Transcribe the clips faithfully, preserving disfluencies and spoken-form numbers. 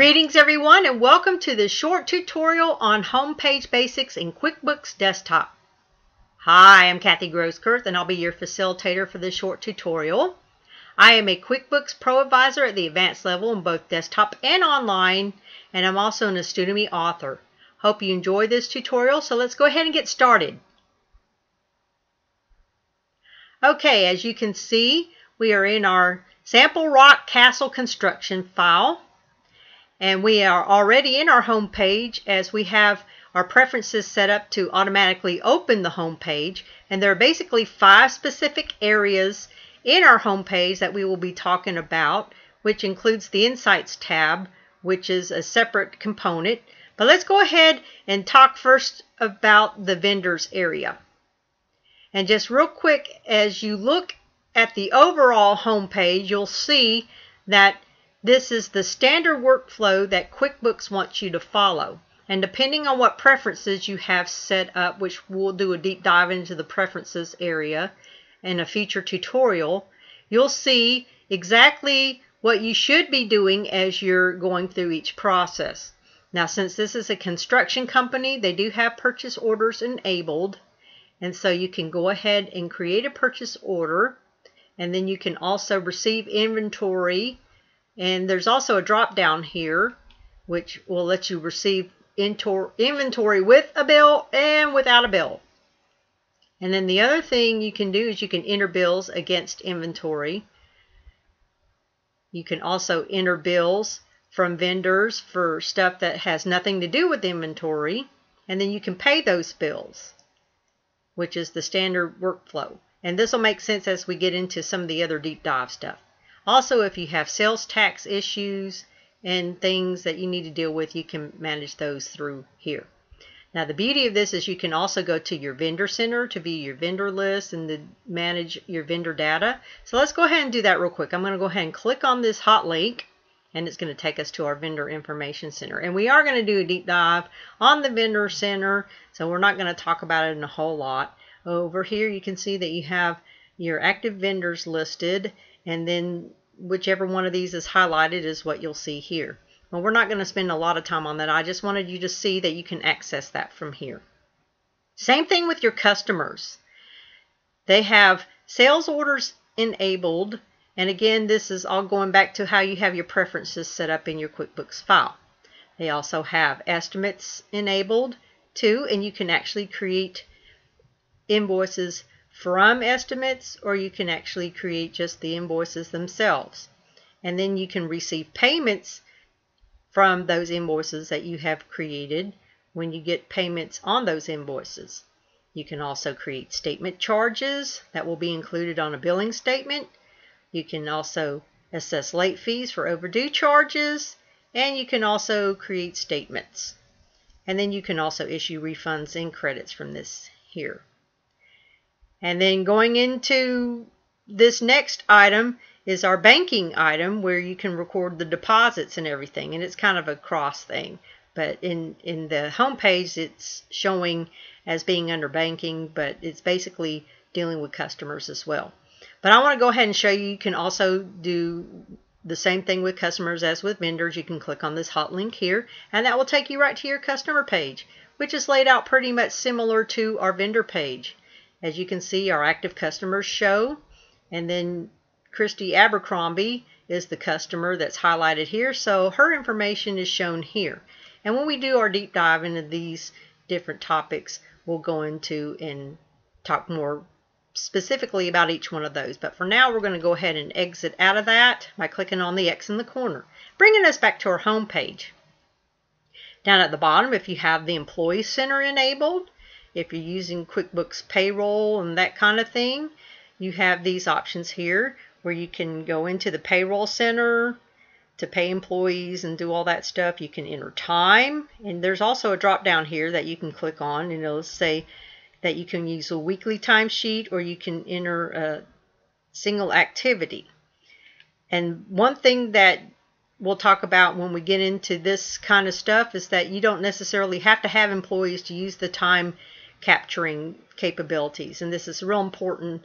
Greetings everyone and welcome to this short tutorial on homepage basics in QuickBooks Desktop. Hi, I'm Kathy Grosskirth and I'll be your facilitator for this short tutorial. I am a QuickBooks Pro Advisor at the advanced level in both desktop and online, and I'm also an Udemy author. Hope you enjoy this tutorial, so let's go ahead and get started. Okay, as you can see, we are in our sample Rock Castle Construction file. And we are already in our home page as we have our preferences set up to automatically open the home page. And there are basically five specific areas in our home page that we will be talking about, which includes the Insights tab, which is a separate component. But let's go ahead and talk first about the vendors area. And just real quick, as you look at the overall home page, you'll see that this is the standard workflow that QuickBooks wants you to follow. And depending on what preferences you have set up, which we'll do a deep dive into the preferences area in a future tutorial, you'll see exactly what you should be doing as you're going through each process. Now, since this is a construction company, they do have purchase orders enabled. And so you can go ahead and create a purchase order. And then you can also receive inventory. And there's also a drop down here which will let you receive inventory with a bill and without a bill. And then the other thing you can do is you can enter bills against inventory. You can also enter bills from vendors for stuff that has nothing to do with inventory. And then you can pay those bills, which is the standard workflow. And this will make sense as we get into some of the other deep dive stuff. Also, if you have sales tax issues and things that you need to deal with, you can manage those through here. Now, the beauty of this is you can also go to your vendor center to view your vendor list and to manage your vendor data. So let's go ahead and do that real quick. I'm going to go ahead and click on this hot link, and it's going to take us to our vendor information center. And we are going to do a deep dive on the vendor center, so we're not going to talk about it in a whole lot. Over here, you can see that you have your active vendors listed, and then whichever one of these is highlighted is what you'll see here. Well, we're not going to spend a lot of time on that. I just wanted you to see that you can access that from here. Same thing with your customers. They have sales orders enabled. And again, this is all going back to how you have your preferences set up in your QuickBooks file. They also have estimates enabled too, and you can actually create invoices from estimates, or you can actually create just the invoices themselves. And then you can receive payments from those invoices that you have created. When you get payments on those invoices, you can also create statement charges that will be included on a billing statement. You can also assess late fees for overdue charges, and you can also create statements. And then you can also issue refunds and credits from this here. And then going into this next item is our banking item, where you can record the deposits and everything. And it's kind of a cross thing. But in, in the home page, it's showing as being under banking, but it's basically dealing with customers as well. But I want to go ahead and show you, you can also do the same thing with customers as with vendors. You can click on this hot link here, and that will take you right to your customer page, which is laid out pretty much similar to our vendor page. As you can see, our active customers show, and then Christy Abercrombie is the customer that's highlighted here, so her information is shown here. And when we do our deep dive into these different topics, we'll go into and talk more specifically about each one of those. But for now, we're going to go ahead and exit out of that by clicking on the X in the corner, bringing us back to our home page. Down at the bottom, if you have the Employee Center enabled, if you're using QuickBooks Payroll and that kind of thing, you have these options here where you can go into the Payroll Center to pay employees and do all that stuff. You can enter time, and there's also a drop down here that you can click on, and it'll say that you can use a weekly timesheet, or you can enter a single activity. And one thing that we'll talk about when we get into this kind of stuff is that you don't necessarily have to have employees to use the time capturing capabilities, and this is real important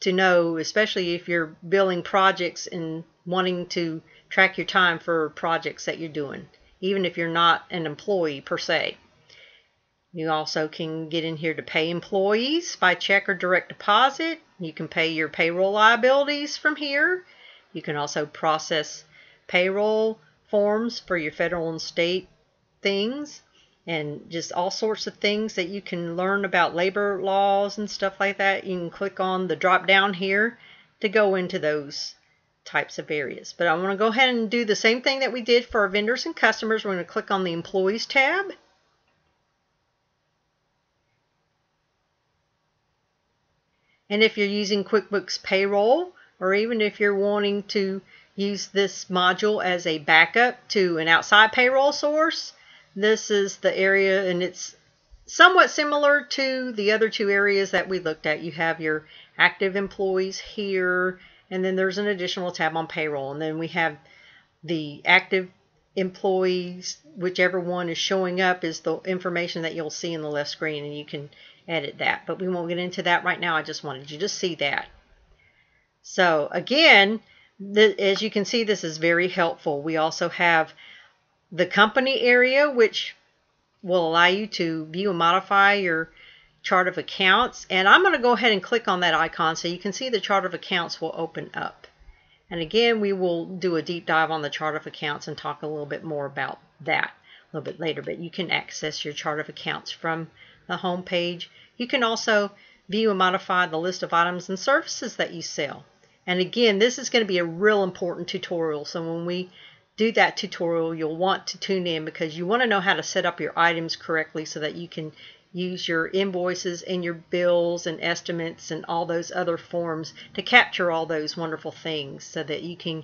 to know, especially if you're building projects and wanting to track your time for projects that you're doing, even if you're not an employee per se. You also can get in here to pay employees by check or direct deposit. You can pay your payroll liabilities from here. You can also process payroll forms for your federal and state things, and just all sorts of things that you can learn about labor laws and stuff like that. You can click on the drop down here to go into those types of areas. But I want to go ahead and do the same thing that we did for our vendors and customers. We're going to click on the Employees tab. And if you're using QuickBooks Payroll, or even if you're wanting to use this module as a backup to an outside payroll source, this is the area, and it's somewhat similar to the other two areas that we looked at. You have your active employees here, and then there's an additional tab on payroll. And then we have the active employees, whichever one is showing up is the information that you'll see in the left screen, and you can edit that. But we won't get into that right now. I just wanted you to see that. So again, the, as you can see, this is very helpful. We also have the company area, which will allow you to view and modify your chart of accounts. And I'm going to go ahead and click on that icon so you can see the chart of accounts will open up. And again, we will do a deep dive on the chart of accounts and talk a little bit more about that a little bit later. But you can access your chart of accounts from the home page. You can also view and modify the list of items and services that you sell. And again, this is going to be a real important tutorial. So when we do that tutorial, you'll want to tune in, because you want to know how to set up your items correctly so that you can use your invoices and your bills and estimates and all those other forms to capture all those wonderful things so that you can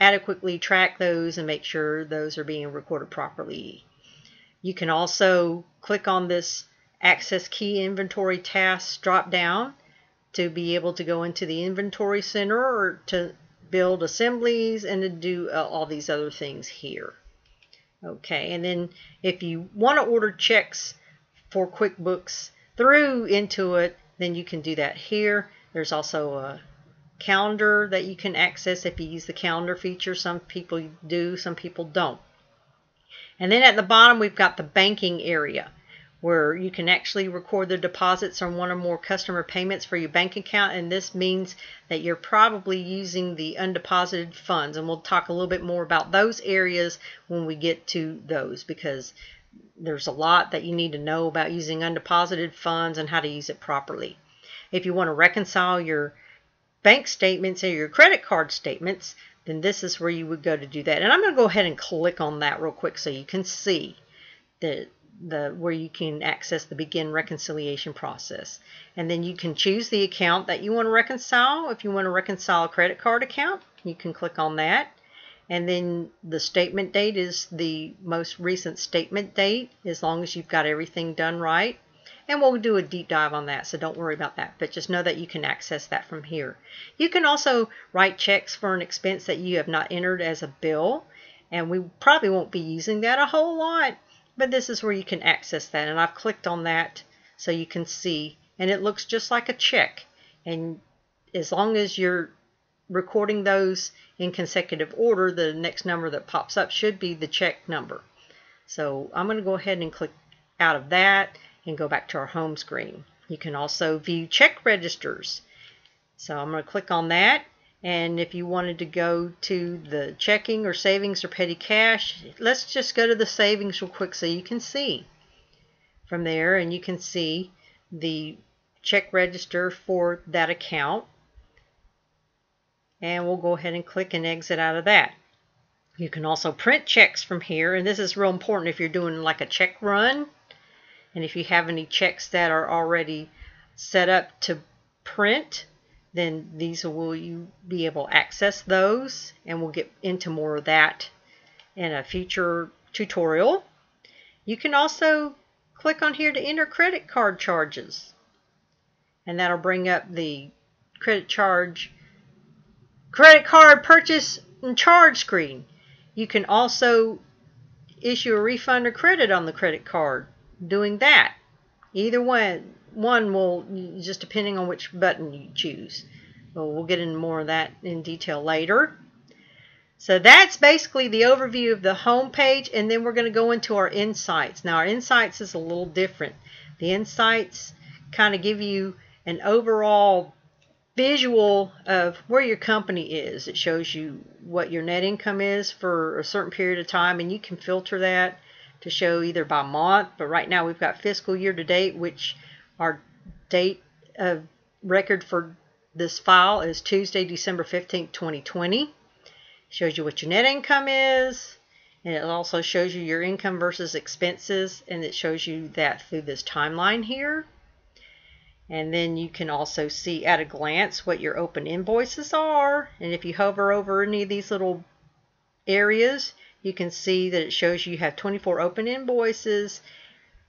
adequately track those and make sure those are being recorded properly. You can also click on this Access Key Inventory Tasks drop down to be able to go into the Inventory Center or to build assemblies and to do uh, all these other things here. Okay, and then if you want to order checks for QuickBooks through Intuit, then you can do that here. There's also a calendar that you can access if you use the calendar feature. Some people do, some people don't. And then at the bottom, we've got the banking area, where you can actually record the deposits on one or more customer payments for your bank account. And this means that you're probably using the undeposited funds. And we'll talk a little bit more about those areas when we get to those, because there's a lot that you need to know about using undeposited funds and how to use it properly. If you want to reconcile your bank statements or your credit card statements, then this is where you would go to do that. And I'm going to go ahead and click on that real quick so you can see that The, where you can access the begin reconciliation process. And then you can choose the account that you want to reconcile. If you want to reconcile a credit card account, you can click on that. And then the statement date is the most recent statement date, as long as you've got everything done right. And we'll do a deep dive on that, so don't worry about that. But just know that you can access that from here. You can also write checks for an expense that you have not entered as a bill. And we probably won't be using that a whole lot, but this is where you can access that, and I've clicked on that so you can see, and it looks just like a check. And as long as you're recording those in consecutive order, the next number that pops up should be the check number. So I'm going to go ahead and click out of that and go back to our home screen. You can also view check registers. So I'm going to click on that. And if you wanted to go to the checking or savings or petty cash, let's just go to the savings real quick so you can see from there. And you can see the check register for that account. And we'll go ahead and click and exit out of that. You can also print checks from here. And this is real important if you're doing like a check run. And if you have any checks that are already set up to print, then these will you be able to access those, and we'll get into more of that in a future tutorial. You can also click on here to enter credit card charges, and that'll bring up the credit charge, credit card purchase and charge screen. You can also issue a refund or credit on the credit card doing that. Either one. One will, just depending on which button you choose. But we'll get into more of that in detail later. So that's basically the overview of the home page, and then we're going to go into our insights. Now, our insights is a little different. The insights kind of give you an overall visual of where your company is. It shows you what your net income is for a certain period of time, and you can filter that to show either by month, but right now we've got fiscal year to date, which our date of record for this file is Tuesday, December fifteenth, twenty twenty. It shows you what your net income is, and it also shows you your income versus expenses, and it shows you that through this timeline here. And then you can also see at a glance what your open invoices are. And if you hover over any of these little areas, you can see that it shows you have twenty-four open invoices,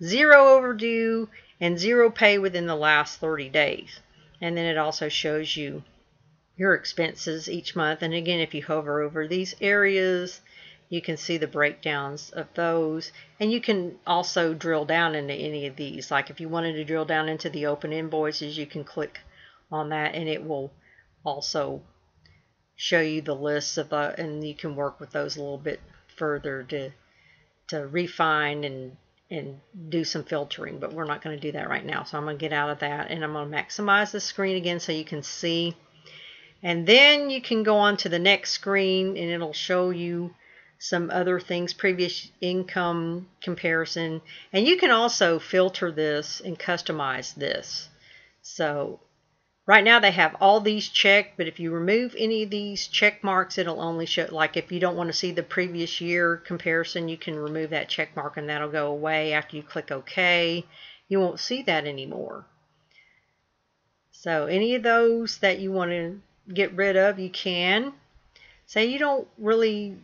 zero overdue, and zero pay within the last thirty days. And then it also shows you your expenses each month. And again, if you hover over these areas, you can see the breakdowns of those, and you can also drill down into any of these. Like if you wanted to drill down into the open invoices, you can click on that and it will also show you the lists of uh, and you can work with those a little bit further to to refine and and do some filtering, but we're not going to do that right now. So I'm going to get out of that and I'm going to maximize the screen again so you can see. And then you can go on to the next screen and it'll show you some other things, previous income comparison, and you can also filter this and customize this. So right now they have all these checked, but if you remove any of these check marks, it'll only show, like if you don't want to see the previous year comparison, you can remove that check mark and that'll go away after you click OK. You won't see that anymore. So any of those that you want to get rid of, you can. Say you don't really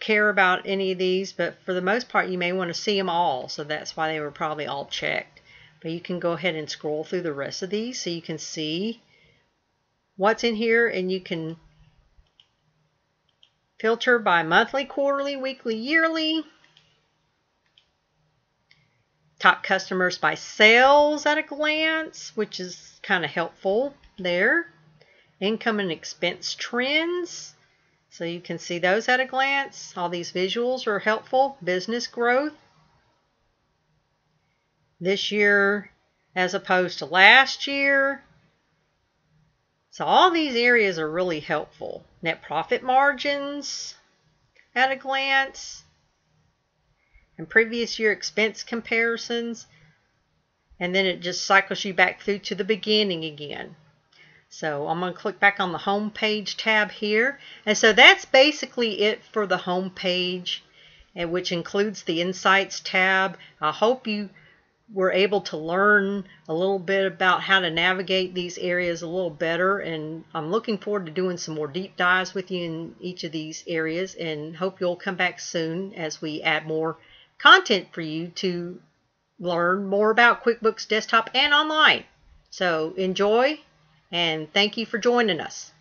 care about any of these, but for the most part you may want to see them all, so that's why they were probably all checked. But you can go ahead and scroll through the rest of these so you can see what's in here, and you can filter by monthly, quarterly, weekly, yearly, top customers by sales at a glance, which is kind of helpful there, income and expense trends. So you can see those at a glance. All these visuals are helpful. Business growth this year as opposed to last year. So all these areas are really helpful. Net profit margins at a glance. And previous year expense comparisons. And then it just cycles you back through to the beginning again. So I'm going to click back on the home page tab here. And so that's basically it for the home page, which includes the insights tab. I hope you were able to learn a little bit about how to navigate these areas a little better. And I'm looking forward to doing some more deep dives with you in each of these areas, and hope you'll come back soon as we add more content for you to learn more about QuickBooks Desktop and online. So enjoy. And thank you for joining us.